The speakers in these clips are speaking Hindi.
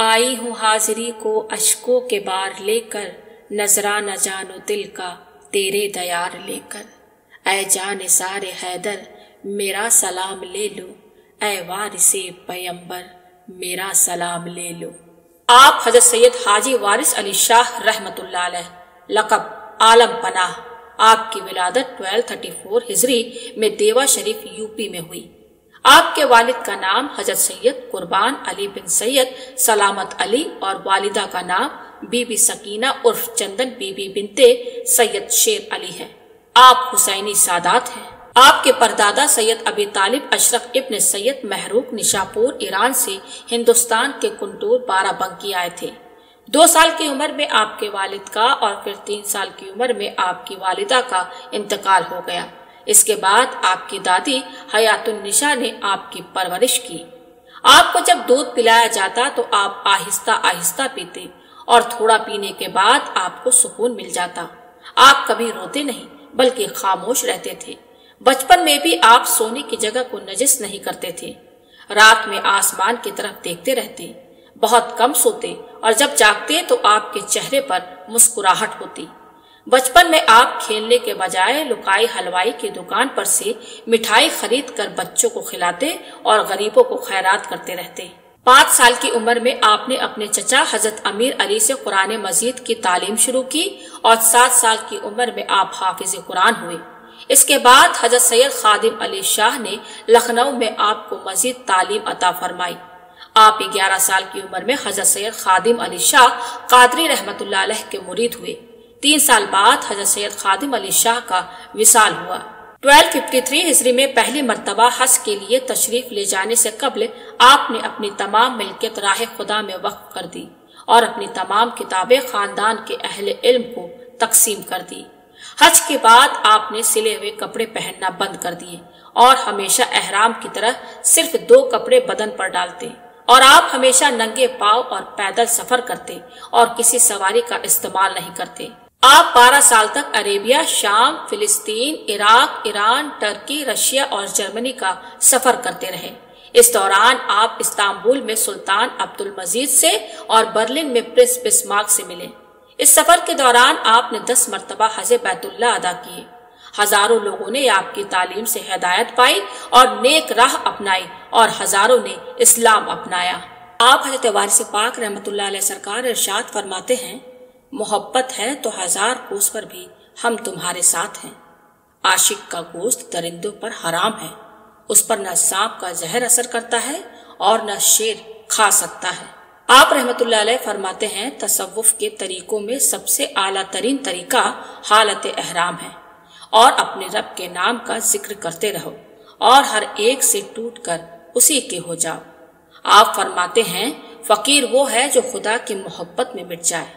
आई हूँ हाजिरी को अशकों के बार लेकर, नजराना जानो दिल का तेरे दयार लेकर। ऐ जाने सारे हैदर मेरा सलाम ले लो, ऐ वारिसे पैगंबर मेरा सलाम ले लो। आप हजरत सैयद हाजी वारिस अली शाह रहमतुल्लाह अलैह, लक़ब आलम पनाह। आपकी विलादत 1234 हिजरी में देवा शरीफ यूपी में हुई। आपके वालिद का नाम हजरत सैयद कुर्बान अली बिन सैयद सलामत अली और वालिदा का नाम बीबी सकीना उर्फ चंदन बीबी बिनते सैयद शेर अली है। आप हुसैनी सादात हैं। आपके परदादा सैयद अबी तालिब अशरफ इब्न सैयद महरूक निशापुर ईरान से हिंदुस्तान के कुंटूर बाराबंकी आए थे। 2 साल की उम्र में आपके वालिद का और फिर 3 साल की उम्र में आपकी वालिदा का इंतकाल हो गया। इसके बाद आपकी दादी हयातुन निशा ने आपकी परवरिश की। आपको जब दूध पिलाया जाता तो आप आहिस्ता आहिस्ता पीते और थोड़ा पीने के बाद आपको सुकून मिल जाता। आप कभी रोते नहीं बल्कि खामोश रहते थे। बचपन में भी आप सोने की जगह को नजिस नहीं करते थे। रात में आसमान की तरफ देखते रहते, बहुत कम सोते और जब जागते तो आपके चेहरे पर मुस्कुराहट होती। बचपन में आप खेलने के बजाय लुकाई हलवाई की दुकान पर से मिठाई खरीद कर बच्चों को खिलाते और गरीबों को खैरात करते रहते। 5 साल की उम्र में आपने अपने चचा हजरत अमीर अली से कुरान मजीद की तालीम शुरू की और 7 साल की उम्र में आप हाफिज कुरान हुए। इसके बाद हजरत सैयद खादिम अली शाह ने लखनऊ में आपको मजीद तालीम अता फरमाई। आप 11 साल की उम्र में हजरत सैयद खादिम अली शाह कादरी रहमतुल्लाह अलैह के मुरीद हुए। 3 साल बाद हजरत सैयद खादिम अली शाह का विसाल हुआ। 1253 हिजरी में पहली मर्तबा हज के लिए तशरीफ ले जाने से कबल आपने अपनी तमाम मिल्कियत राह खुदा में वक्फ कर दी और अपनी तमाम किताबें खानदान के अहले इल्म को तकसीम कर दी। हज के बाद आपने सिले हुए कपड़े पहनना बंद कर दिए और हमेशा एहराम की तरह सिर्फ 2 कपड़े बदन पर डालते और आप हमेशा नंगे पांव और पैदल सफर करते और किसी सवारी का इस्तेमाल नहीं करते। आप 12 साल तक अरेबिया, शाम, फिलिस्तीन, इराक, ईरान, टर्की, रशिया और जर्मनी का सफर करते रहे। इस दौरान आप इस्तांबुल में सुल्तान अब्दुल मजीद से और बर्लिन में प्रिंस बिस्मार्क से मिले। इस सफर के दौरान आपने 10 मरतबा हज बैतुल्ला अदा किए। हजारों लोगों ने आपकी तालीम से हिदायत पाई और नेक राह अपनाई और हजारों ने इस्लाम अपनाया। आप हजरत वारिस पाक रहमतुल्लाह अलैह सरकार इरशाद फरमाते हैं, मोहब्बत है तो 1000 कोस पर भी हम तुम्हारे साथ हैं। आशिक का गोश्त दरिंदों पर हराम है, उस पर न सांप का जहर असर करता है और न शेर खा सकता है। आप रहमतुल्लाह अलैह फरमाते हैं, तसव्वुफ के तरीकों में सबसे आला तरीन तरीका हालत एहराम है और अपने रब के नाम का जिक्र करते रहो और हर एक से टूटकर उसी के हो जाओ। आप फरमाते हैं, फकीर वो है जो खुदा की मोहब्बत में मिट जाए,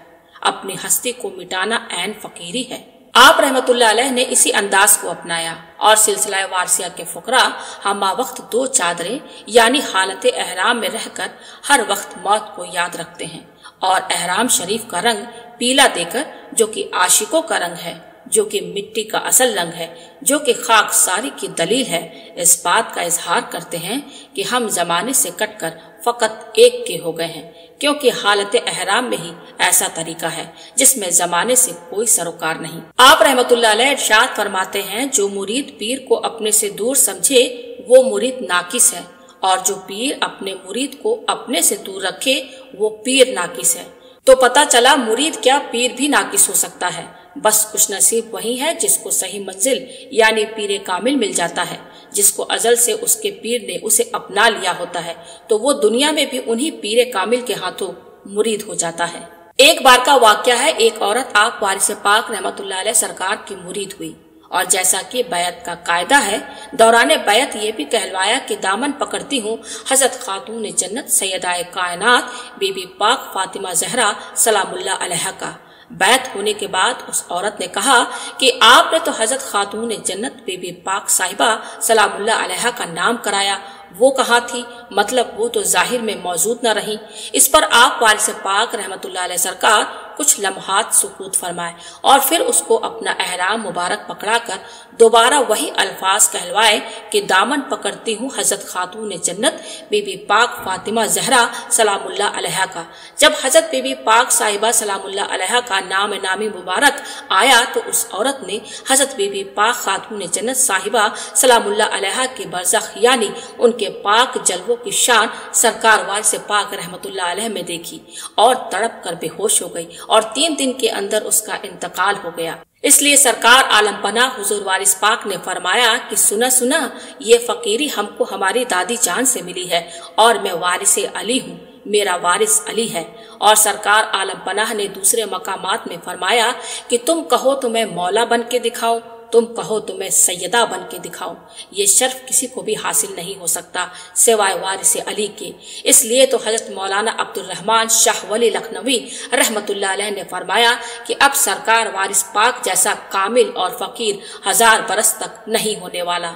अपनी हस्ती को मिटाना ऐन फकीरी है। आप रहमतुल्लाह अलैह ने इसी अंदाज को अपनाया और सिलसिला वारसिया के फुकरा हमा वक्त 2 चादरें यानी हालत एहराम में रहकर हर वक्त मौत को याद रखते हैं और एहराम शरीफ का रंग पीला देकर, जो कि आशिकों का रंग है, जो कि मिट्टी का असल रंग है, जो कि खाक सारी की दलील है, इस बात का इजहार करते हैं कि हम जमाने से कटकर फकत एक के हो गए हैं, क्योंकि हालत एहराम में ही ऐसा तरीका है जिसमें जमाने से कोई सरोकार नहीं। आप रहमतुल्लाह अलैह इरशाद फरमाते हैं, जो मुरीद पीर को अपने से दूर समझे वो मुरीद नाकिस है और जो पीर अपने मुरीद को अपने से दूर रखे वो पीर नाकिस है। तो पता चला मुरीद क्या पीर भी नाकिस हो सकता है। बस खुश नसीब वही है जिसको सही मंजिल यानी पीर कामिल मिल जाता है, जिसको अजल से उसके पीर ने उसे अपना लिया होता है, तो वो दुनिया में भी उन्हीं पीर कामिल के हाथों मुरीद हो जाता है। एक बार का वाकया है, एक औरत आप वारिस पाक रहमतुल्लाह अलैह सरकार की मुरीद हुई और जैसा कि बैत का कायदा है, दौरान बैत ये भी कहलवाया कि दामन पकड़ती हूँ हजरत खातून जन्नत सैयदाए कायनात बीबी पाक फातिमा जहरा सलामुल्लाह अलैहा का। बैत होने के बाद उस औरत ने कहा कि आपने तो हजरत खातून जन्नत बीबी पाक साहिबा सलामुल्लाह अलैहा का नाम कराया, वो कहाँ थी? मतलब वो तो जाहिर में मौजूद न रही। इस पर आप वारिस पाक रहमतुल्लाह अलैह सरकार कुछ लम्हात सुकूत फरमाए और फिर उसको अपना अहराम मुबारक पकड़ा कर दोबारा वही अल्फाज कहलवाए कि दामन पकड़ती हूँ हज़रत खातून जन्नत बीबी पाक फातिमा जहरा सलामुल्लाह अलैहा का। जब हज़रत बीबी पाक साहिबा सलामुल्लाह अलैहा का नाम नामी मुबारक आया तो उस औरत ने हज़रत बीबी पाक खातून जन्नत साहिबा सलामुल्लाह अलैहा के बरज़ख यानी उनके पाक जलवों की शान सरकार वाल से पाक रहमतुल्लाह अलैह में देखी और तड़प कर बेहोश हो गई और 3 दिन के अंदर उसका इंतकाल हो गया। इसलिए सरकार आलम पना हुजूर वारिस पाक ने फरमाया कि सुना सुना ये फकीरी हमको हमारी दादी जान से मिली है और मैं वारिस अली हूँ, मेरा वारिस अली है। और सरकार आलम पनाह ने दूसरे मकामात में फरमाया कि तुम कहो तो मैं मौला बन के दिखाऊं, तुम कहो तो मैं सैयदा बन के दिखाऊं, ये शर्फ किसी को भी हासिल नहीं हो सकता सिवाय वारिस अली के। इसलिए तो हजरत मौलाना अब्दुल रहमान शाह वली लखनवी रहमतुल्लाह अलैह ने फरमाया कि अब सरकार वारिस पाक जैसा कामिल और फकीर 1000 बरस तक नहीं होने वाला।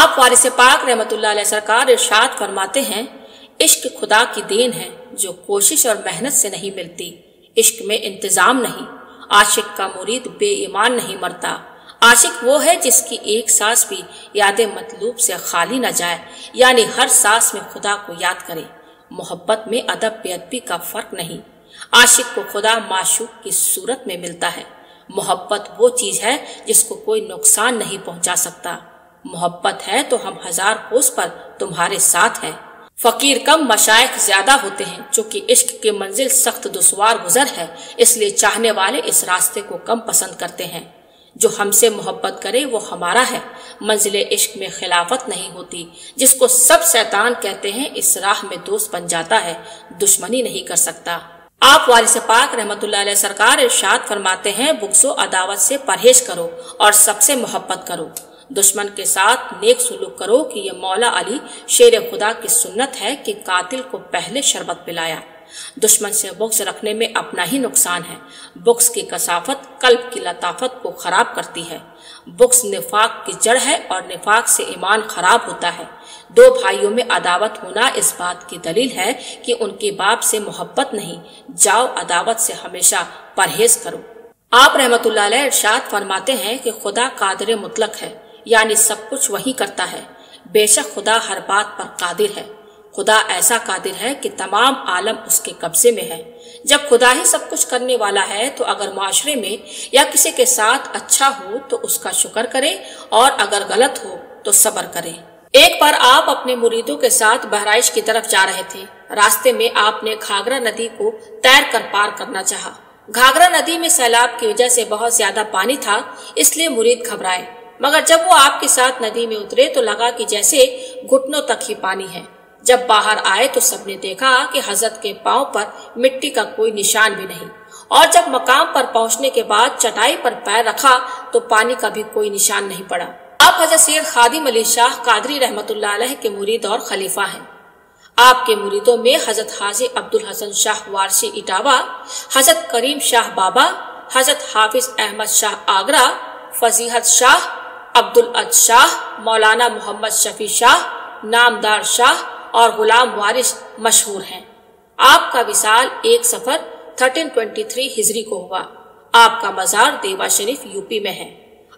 आप वारिस पाक रहमतुल्लाह अलैह सरकार इरशाद फरमाते हैं, इश्क खुदा की देन है जो कोशिश और मेहनत से नहीं मिलती। इश्क में इंतजाम नहीं, आशिक का मुरीद बेईमान नहीं मरता। आशिक वो है जिसकी एक सांस भी यादें मतलूब से खाली न जाए, यानी हर सांस में खुदा को याद करे। मोहब्बत में अदब बेअदबी का फर्क नहीं, आशिक को खुदा माशूक की सूरत में मिलता है। मोहब्बत वो चीज है जिसको कोई नुकसान नहीं पहुंचा सकता। मोहब्बत है तो हम 1000 कोस पर तुम्हारे साथ हैं। फकीर कम मशाइख ज्यादा होते हैं, चूँकि इश्क की मंजिल सख्त दुश्वार गुजर है, इसलिए चाहने वाले इस रास्ते को कम पसंद करते हैं। जो हमसे मोहब्बत करे वो हमारा है। मंजिले इश्क में खिलाफत नहीं होती। जिसको सब शैतान कहते हैं इस राह में दोस्त बन जाता है, दुश्मनी नहीं कर सकता। आप वारिस पाक रहमतुल्लाह अलैह सरकार इरशाद फरमाते हैं, बुगज़ो अदावत से परहेज करो और सबसे मोहब्बत करो। दुश्मन के साथ नेक सुलूक करो कि ये मौला अली शेर खुदा की सुन्नत है कि कातिल को पहले शरबत पिलाया। दुश्मन से बुक्स रखने में अपना ही नुकसान है। बुक्स की कसाफत कल्ब की लताफत को खराब करती है। बुक्स निफाक की जड़ है और निफाक से ईमान खराब होता है। 2 भाइयों में अदावत होना इस बात की दलील है कि उनके बाप से मोहब्बत नहीं। जाओ अदावत से हमेशा परहेज करो। आप रहमतुल्लाह अलैह इरशाद फरमाते हैं कि खुदा कादिर मुतलक है, यानी सब कुछ वही करता है। बेशक खुदा हर बात पर कादिर है। खुदा ऐसा कादिर है कि तमाम आलम उसके कब्जे में है। जब खुदा ही सब कुछ करने वाला है तो अगर माशरे में या किसी के साथ अच्छा हो तो उसका शुक्र करें और अगर गलत हो तो सब्र करें। एक बार आप अपने मुरीदों के साथ बहराइश की तरफ जा रहे थे। रास्ते में आपने घाघरा नदी को तैर कर पार करना चाहा। घाघरा नदी में सैलाब की वजह से बहुत ज्यादा पानी था, इसलिए मुरीद घबराए। मगर जब वो आपके साथ नदी में उतरे तो लगा कि जैसे घुटनों तक ही पानी है। जब बाहर आए तो सबने देखा कि हजरत के पांव पर मिट्टी का कोई निशान भी नहीं, और जब मकाम पर पहुंचने के बाद चटाई पर पैर रखा तो पानी का भी कोई निशान नहीं पड़ा। आप हजरत सैयद खादिम अली शाह कादरी रहमतुल्लाह अलैह के मुरीद और खलीफा हैं। आपके मुरीदों में हजरत हाजी अब्दुल हसन शाह वारसी इटावा, हजरत करीम शाह बाबा, हजरत हाफिज अहमद शाह आगरा, फजीहत शाह, अब्दुल अज शाह, मौलाना मोहम्मद शफी शाह, नामदार शाह और गुलाम वारिस मशहूर हैं। आपका विसाल 1 सफर 1323 हिजरी को हुआ। आपका मजार देवा शरीफ यूपी में है।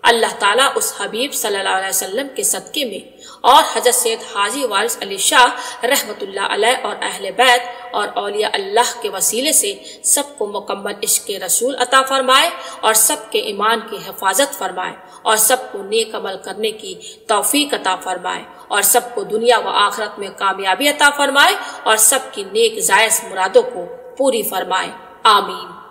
अल्लाह ताला उस हबीब सल्लल्लाहु अलैहि वसल्लम के सदके में और हजरत सैयद हाजी वारिस अली शाह रहमतुल्लाह अलैह और अहले बैत और औलिया अल्लाह के वसीले से सबको मुकम्मल इश्क रसूल अता फरमाए और सबके ईमान की हिफाजत फरमाए और सबको नेक अमल करने की तौफीक अता फरमाए और सबको दुनिया व आखिरत में कामयाबी अता फरमाए और सबकी नेक जायज मुरादों को पूरी फरमाए। आमीन।